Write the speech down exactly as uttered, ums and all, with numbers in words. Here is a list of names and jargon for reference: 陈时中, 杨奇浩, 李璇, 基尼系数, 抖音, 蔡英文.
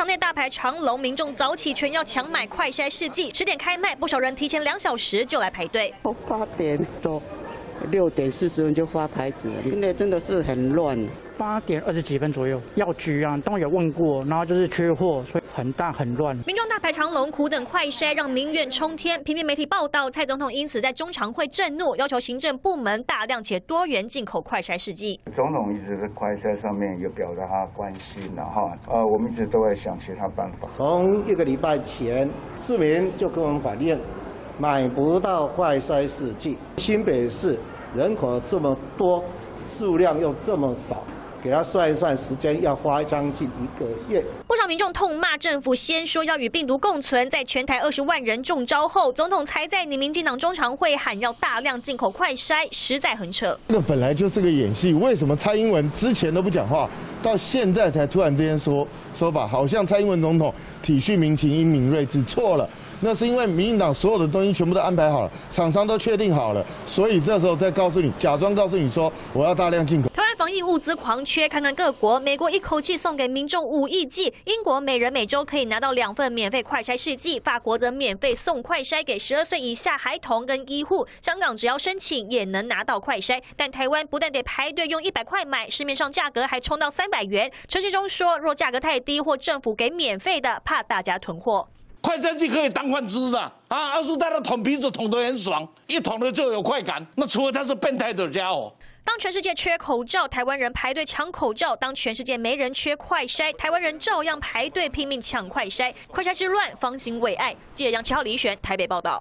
场内大排长龙，民众早起全要抢买快筛试剂。十点开卖，不少人提前两小时就来排队。八点多，六点四十分就发牌子，现在真的是很乱。八点二十几分左右，药局啊，当然有问过，然后就是缺货，所以很大很乱。民众大排长龙，苦等快筛，让民怨冲天。平面媒体报道，蔡总统因此在中常会震怒，要求行政部门大量且多元进口快筛试剂。总统一直在快筛上面有表达他关心的哈，呃，我们一直都在想其他办法。从一个礼拜前，市民就跟我们反映，买不到快筛试剂。新北市人口这么多，数量又这么少。 给他算一算时间，要花将近一个月。不少民众痛骂政府，先说要与病毒共存，在全台二十万人中招后，总统才在你民进党中常会喊要大量进口快筛，实在很扯。这个本来就是个演戏，为什么蔡英文之前都不讲话，到现在才突然之间说说法，好像蔡英文总统体恤民情、因敏锐之错了。那是因为民进党所有的东西全部都安排好了，厂商都确定好了，所以这时候再告诉你，假装告诉你说我要大量进口。台湾防疫物资狂。 缺看看各国，美国一口气送给民众五亿剂，英国每人每周可以拿到两份免费快筛试剂，法国则免费送快筛给十二岁以下孩童跟医护。香港只要申请也能拿到快筛，但台湾不但得排队用一百块买，市面上价格还冲到三百元。陈时中说，若价格太低或政府给免费的，怕大家囤货。快筛剂可以当饭吃啊，啊，二叔大家捅鼻子捅得很爽，一捅了就有快感。那除了他是变态的家伙。 当全世界缺口罩，台湾人排队抢口罩；当全世界没人缺快筛，台湾人照样排队拼命抢快筛。快筛之乱，方兴未艾。记者杨奇浩、李璇，台北报道。